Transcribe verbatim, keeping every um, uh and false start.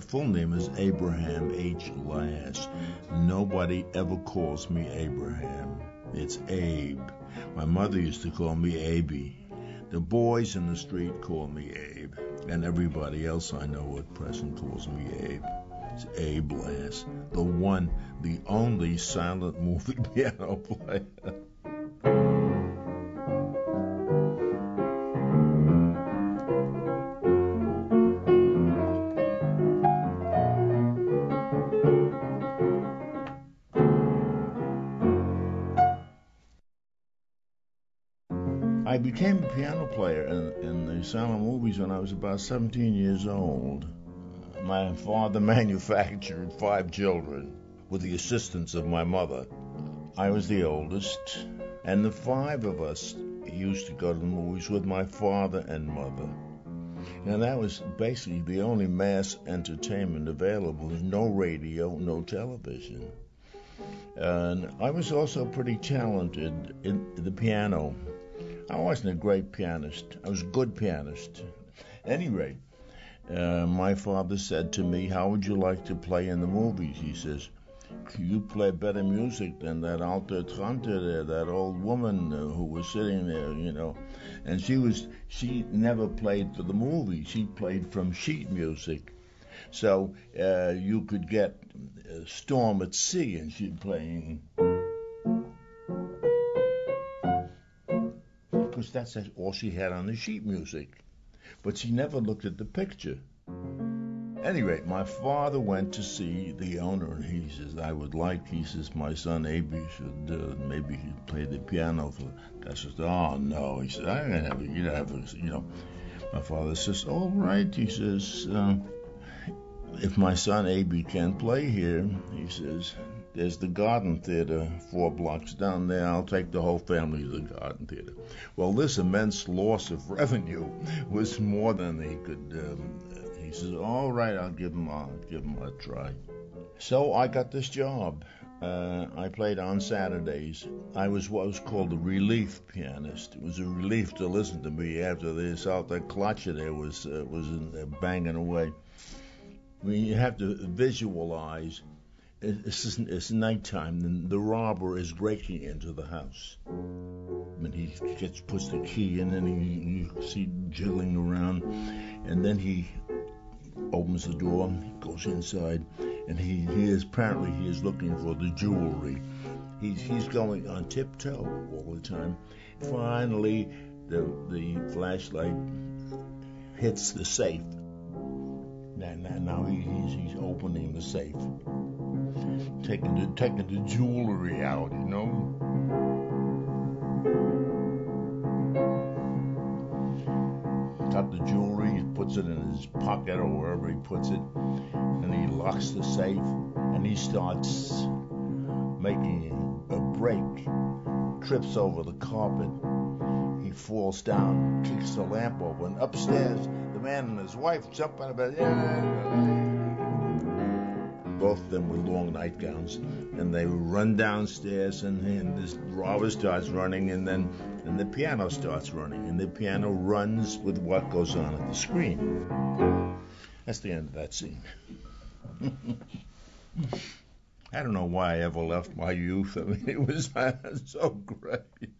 full name is Abraham H. Lass. Nobody ever calls me Abraham. It's Abe. My mother used to call me Abie. The boys in the street call me Abe. And everybody else I know at present calls me Abe. It's Abe Lass, the one, the only silent movie piano player. I became a piano player in, in the silent movies when I was about seventeen years old. My father manufactured five children with the assistance of my mother. I was the oldest, and the five of us used to go to the movies with my father and mother. And that was basically the only mass entertainment available. There's no radio, no television. And I was also pretty talented in the piano. I wasn't a great pianist. I was a good pianist. At any rate, uh, my father said to me, "How would you like to play in the movies?" He says, "You play better music than that Alto Tronte there, that old woman uh, who was sitting there, you know." And she was she never played for the movies. She played from sheet music. So uh, you could get uh, Storm at Sea, and she playing. That's all she had on the sheet music. But she never looked at the picture. Anyway, my father went to see the owner, and he says, I would like, he says, my son Abie should, uh, maybe he should play the piano. For. I said, oh, no. He said, I don't have it. You don't have it. You know. My father says, all right. He says, um, if my son Abie can't play here, he says, there's the Garden Theater four blocks down there. I'll take the whole family to the Garden Theater. Well, this immense loss of revenue was more than he could. Um, he says, all right, I'll give him, I'll give him a try. So I got this job. Uh, I played on Saturdays. I was what was called a relief pianist. It was a relief to listen to me after this Alta Clocha there was, uh, was in there banging away. I mean, you have to visualize. It's, it's nighttime, and the robber is breaking into the house. And he gets puts the key in, and he, you see jiggling around. And then he opens the door, goes inside, and he, he is apparently he is looking for the jewelry. He's he's going on tiptoe all the time. Finally, the the flashlight hits the safe. Now, now he, he's he's opening the safe. Taking the, taking the jewelry out, you know. Got the jewelry, he puts it in his pocket or wherever he puts it, and he locks the safe, and he starts making a break, trips over the carpet, he falls down, kicks the lamp over, and upstairs, the man and his wife jump out of bed. Both of them with long nightgowns, and they run downstairs, and, and this robber starts running, and then and the piano starts running, and the piano runs with what goes on at the screen. That's the end of that scene. I don't know why I ever left my youth. I mean, it was so great.